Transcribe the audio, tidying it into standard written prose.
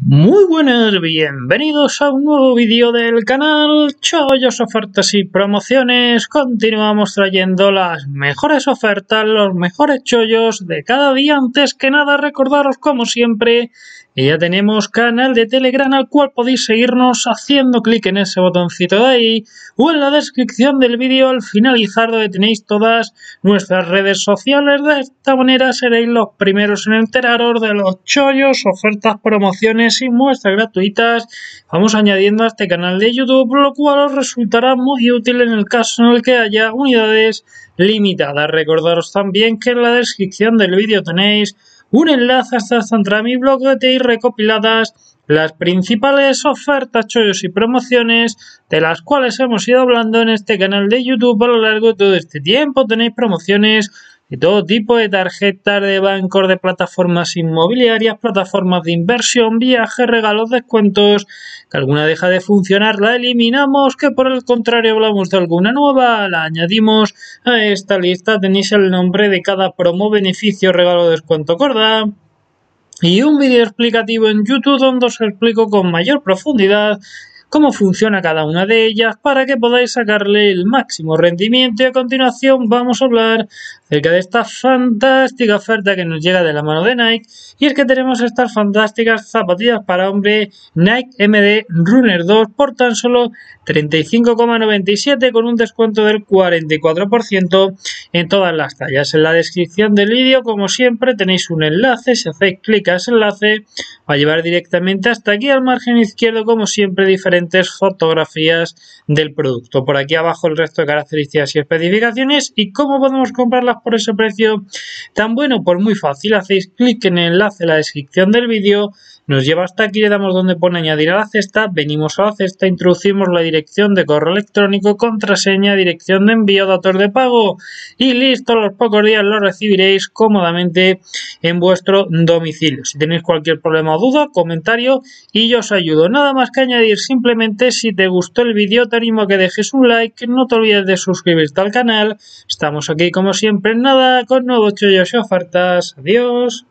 Muy buenas, bienvenidos a un nuevo vídeo del canal Chollos, Ofertas y Promociones. Continuamos trayendo las mejores ofertas, los mejores chollos de cada día. Antes que nada, recordaros como siempre que ya tenemos canal de Telegram al cual podéis seguirnos haciendo clic en ese botoncito de ahí o en la descripción del vídeo al finalizar, donde tenéis todas nuestras redes sociales. De esta manera seréis los primeros en enteraros de los chollos, ofertas, promociones y muestras gratuitas vamos añadiendo a este canal de YouTube, lo cual os resultará muy útil en el caso en el que haya unidades limitadas. Recordaros también que en la descripción del vídeo tenéis un enlace hasta mi blog, donde tenéis recopiladas las principales ofertas, chollos y promociones de las cuales hemos ido hablando en este canal de YouTube a lo largo de todo este tiempo. Tenéis promociones de todo tipo, de tarjetas, de bancos, de plataformas inmobiliarias, plataformas de inversión, viajes, regalos, descuentos. Que alguna deja de funcionar, la eliminamos, que por el contrario hablamos de alguna nueva, la añadimos a esta lista. Tenéis el nombre de cada promo, beneficio, regalo, descuento, corda. Y un vídeo explicativo en YouTube donde os explico con mayor profundidad cómo funciona cada una de ellas para que podáis sacarle el máximo rendimiento. Y a continuación vamos a hablar acerca de esta fantástica oferta que nos llega de la mano de Nike, y es que tenemos estas fantásticas zapatillas para hombre Nike MD Runner 2 por tan solo 35,97 con un descuento del 44% en todas las tallas. En la descripción del vídeo, como siempre, tenéis un enlace. Si hacéis clic a ese enlace, va a llevar directamente hasta aquí al margen izquierdo, como siempre, diferente fotografías del producto. Por aquí abajo el resto de características y especificaciones. ¿Y cómo podemos comprarlas por ese precio tan bueno? Pues muy fácil, hacéis clic en el enlace en la descripción del vídeo, nos lleva hasta aquí, le damos donde pone añadir a la cesta, venimos a la cesta, introducimos la dirección de correo electrónico, contraseña, dirección de envío, datos de pago y listo. A los pocos días lo recibiréis cómodamente en vuestro domicilio. Si tenéis cualquier problema o duda, comentario y yo os ayudo. Nada más que añadir. Simplemente, si te gustó el vídeo, te animo a que dejes un like, no te olvides de suscribirte al canal. Estamos aquí como siempre, nada, con nuevos chollos y ofertas. Adiós.